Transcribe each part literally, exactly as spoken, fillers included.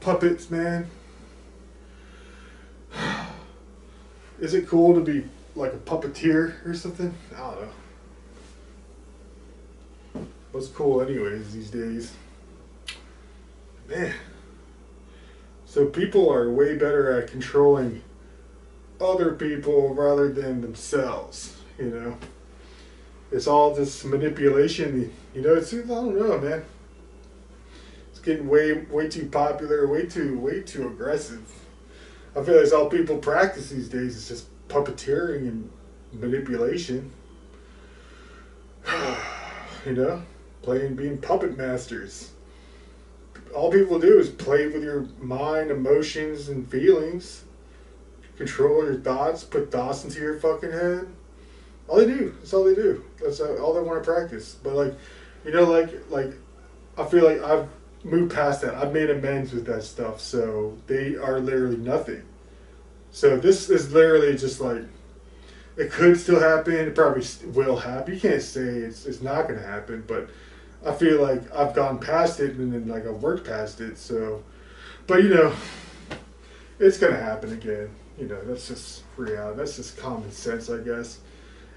Puppets, man. Is it cool to be like a puppeteer or something? I don't know. What's cool anyways these days? Man. So people are way better at controlling other people rather than themselves, you know? It's all this manipulation, you know? It's, I don't know, man. It's getting way, way too popular, way too, way too aggressive. I feel like it's all people practice these days. It's just puppeteering and manipulation. You know? Playing, being puppet masters. All people do is play with your mind, emotions, and feelings. Control your thoughts, put thoughts into your fucking head. All they do, that's all they do. That's all they want to practice. But like, you know, like, like, I feel like I've moved past that. I've made amends with that stuff. So they are literally nothing. So this is literally just like, it could still happen. It probably will happen. You can't say it's, it's not going to happen, but I feel like I've gone past it and then like I've worked past it. So, but you know, it's going to happen again. You know, that's just reality. That's just common sense, I guess.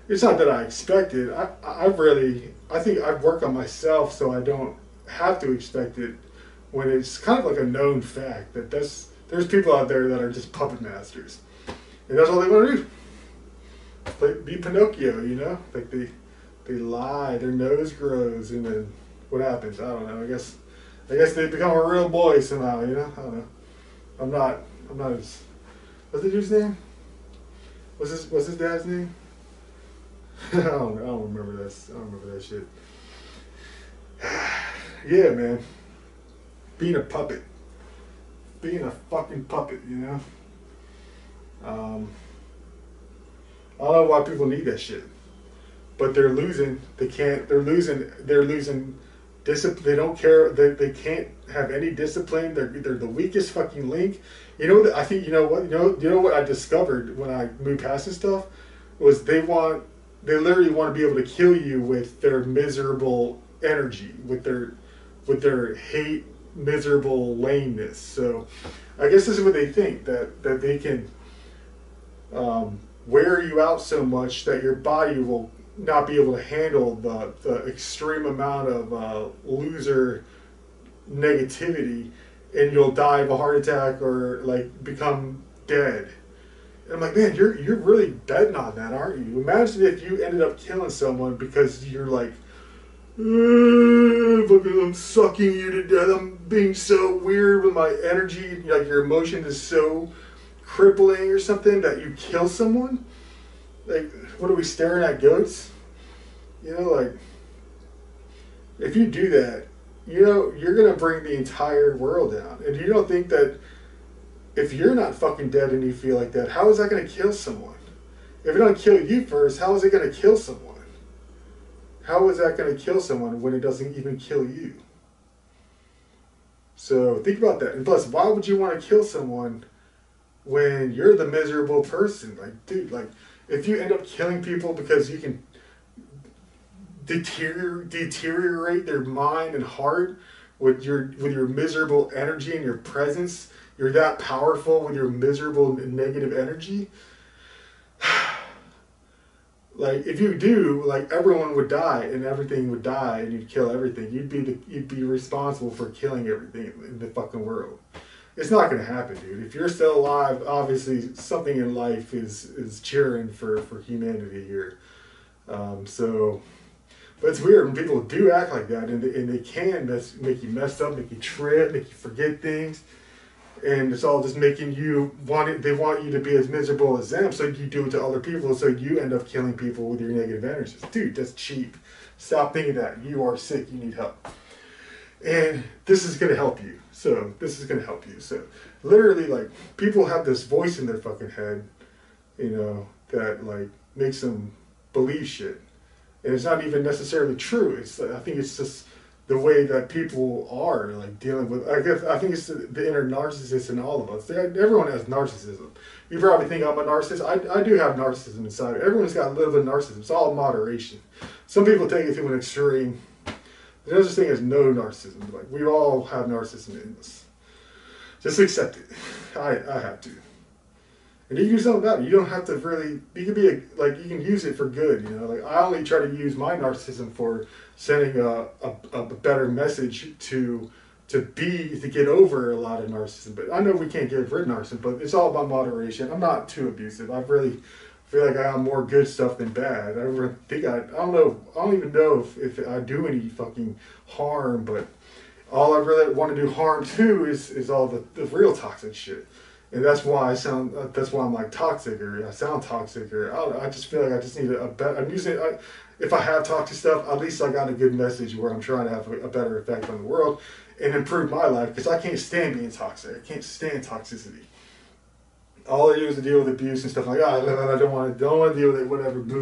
It's not that I expect it. I, I really, I think I've worked on myself so I don't have to expect it when it's kind of like a known fact that that's, there's people out there that are just puppet masters. And that's all they want to do. Play, be Pinocchio, you know? Like they, they lie, their nose grows, and then what happens? I don't know. I guess, I guess they become a real boy somehow, you know? I don't know. I'm not, I'm not as... What's the dude's name? What's his, what's his dad's name? I, don't, I don't remember that. I don't remember that shit. Yeah, man. Being a puppet. Being a fucking puppet, you know? Um, I don't know why people need that shit. But they're losing. They can't. They're losing. They're losing discipline. They don't care. They, they can't have any discipline. They're, they're the weakest fucking link. You know, I think, you know what, you know, you know what I discovered when I moved past this stuff was they want, they literally want to be able to kill you with their miserable energy, with their, with their hate, miserable lameness. So I guess this is what they think, that, that they can um, wear you out so much that your body will not be able to handle the, the extreme amount of uh, loser negativity, and you'll die of a heart attack or like become dead. And I'm like, man, you're you're really betting on that, aren't you? Imagine if you ended up killing someone because you're like, I'm sucking you to death. I'm being so weird with my energy. Like your emotion is so crippling or something that you kill someone. Like, what are we staring at, goats? You know, like, if you do that, you know, you're going to bring the entire world down. And you don't think that if you're not fucking dead and you feel like that, how is that going to kill someone? If it doesn't kill you first, how is it going to kill someone? How is that going to kill someone when it doesn't even kill you? So think about that. And plus, why would you want to kill someone when you're the miserable person? Like, dude, like, if you end up killing people because you can Deterior, deteriorate their mind and heart with your with your miserable energy and your presence. You're that powerful with your miserable negative energy. Like if you do, like everyone would die and everything would die and you'd kill everything. You'd be the, you'd be responsible for killing everything in the fucking world. It's not gonna happen, dude. If you're still alive, obviously something in life is is cheering for for humanity here. Um, so. But it's weird when people do act like that, and they, and they can mess, make you messed up, make you trip, make you forget things, and it's all just making you want it. They want you to be as miserable as them, so you do it to other people, so you end up killing people with your negative energies. Dude, that's cheap. Stop thinking that. You are sick. You need help, and this is gonna help you. So this is gonna help you. So literally, like people have this voice in their fucking head, you know, that like makes them believe shit. And it's not even necessarily true. It's I think it's just the way that people are like dealing with. I guess I think it's the, the inner narcissist in all of us. They, everyone has narcissism. You probably think I'm a narcissist. I, I do have narcissism inside. Everyone's got a little bit of narcissism. It's all moderation. Some people take it to an extreme. There's such thing as no narcissism. Like we all have narcissism in us. Just accept it. I I have to. And you can do something about it. You don't have to really. You can be a, like you can use it for good. You know, like I only try to use my narcissism for sending a, a, a better message to to be to get over a lot of narcissism. But I know we can't get rid of narcissism. But it's all about moderation. I'm not too abusive. I really feel like I have more good stuff than bad. I really think I. I don't know. I don't even know if, if I do any fucking harm. But all I really want to do harm to is is all the the real toxic shit. And that's why I sound. That's why I'm like toxic, or I sound toxic, or I, don't, I just feel like I just need a, a better. I'm using. I, if I have toxic stuff, at least I got a good message where I'm trying to have a, a better effect on the world and improve my life, because I can't stand being toxic. I can't stand toxicity. All I do is to deal with abuse and stuff like that. Oh, I don't want to. Don't want to deal with it. Whatever. Blah.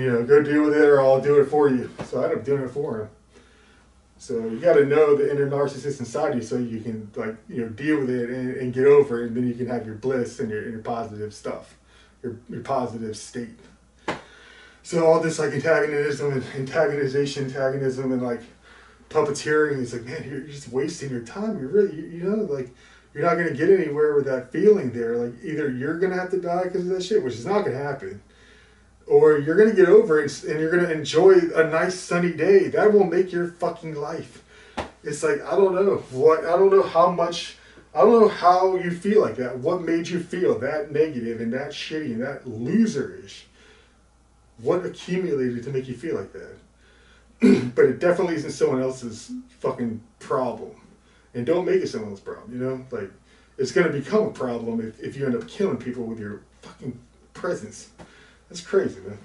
You know, go deal with it, or I'll do it for you. So I end up doing it for him. So you got to know the inner narcissist inside you, so you can like you know deal with it and, and get over it, and then you can have your bliss and your, and your positive stuff, your your positive state. So all this like antagonism and antagonization, antagonism and like puppeteering is like, man, you're just wasting your time. You're really you, you know like you're not gonna get anywhere with that feeling there. Like either you're gonna have to die because of that shit, which is not gonna happen. Or you're going to get over it and you're going to enjoy a nice sunny day. That will make your fucking life. It's like, I don't know what, I don't know how much, I don't know how you feel like that. What made you feel that negative and that shitty and that loserish? What accumulated to make you feel like that? But it definitely isn't someone else's fucking problem. And don't make it someone else's problem, you know? Like, it's going to become a problem if, if you end up killing people with your fucking presence. That's crazy, man.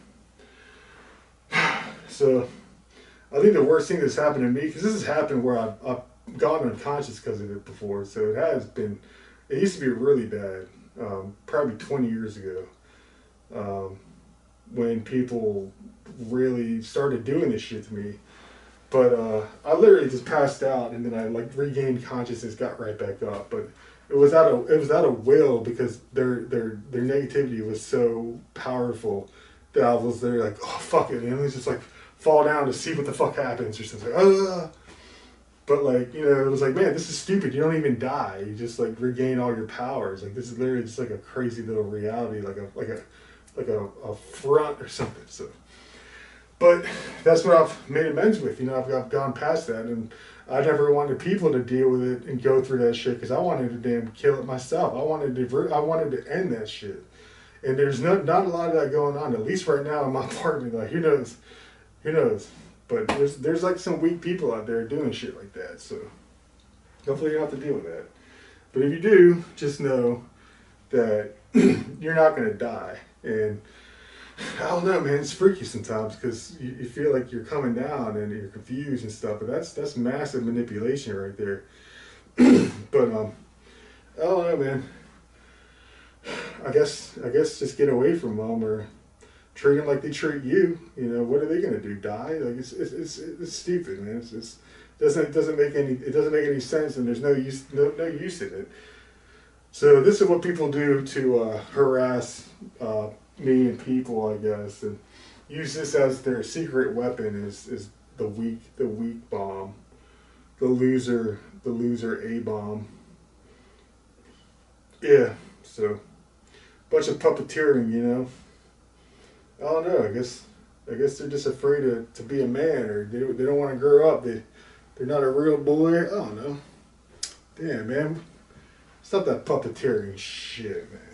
So, I think the worst thing that's happened to me, because this has happened where I've, I've gone unconscious because of it before, so it has been, it used to be really bad, um, probably twenty years ago, um, when people really started doing this shit to me. But uh, I literally just passed out, and then I like regained consciousness, got right back up. But it was out of it was out of will, because their their their negativity was so powerful that I was there like, oh fuck it, and it was just like fall down to see what the fuck happens or something. Ugh. But like you know, it was like, man, this is stupid. You don't even die. You just like regain all your powers. Like this is literally just like a crazy little reality, like a like a like a, a front or something. So. But that's what I've made amends with, you know, I've, I've gone past that, and I never wanted people to deal with it and go through that shit, because I wanted to damn kill it myself. I wanted to divert, I wanted to end that shit. And there's not, not a lot of that going on, at least right now in my apartment. Like, who knows? Who knows? But there's, there's like some weak people out there doing shit like that, so hopefully you don't have to deal with that. But if you do, just know that you're not going to die. And I don't know, man. It's freaky sometimes, because you, you feel like you're coming down and you're confused and stuff. But that's that's massive manipulation right there. But um, I don't know, man. I guess I guess just get away from them, or treat them like they treat you. You know, what are they gonna do? Die? Like it's it's it's, it's stupid, man. It's, it's doesn't it doesn't make any it doesn't make any sense, and there's no use no no use in it. So this is what people do to uh, harass. Uh, me and people, I guess, and use this as their secret weapon is, is the weak, the weak bomb, the loser, the loser A-bomb. Yeah, so, bunch of puppeteering, you know, I don't know, I guess, I guess they're just afraid to, to be a man, or they, they don't want to grow up, they, they're not a real boy, I don't know, damn, man, stop that puppeteering shit, man.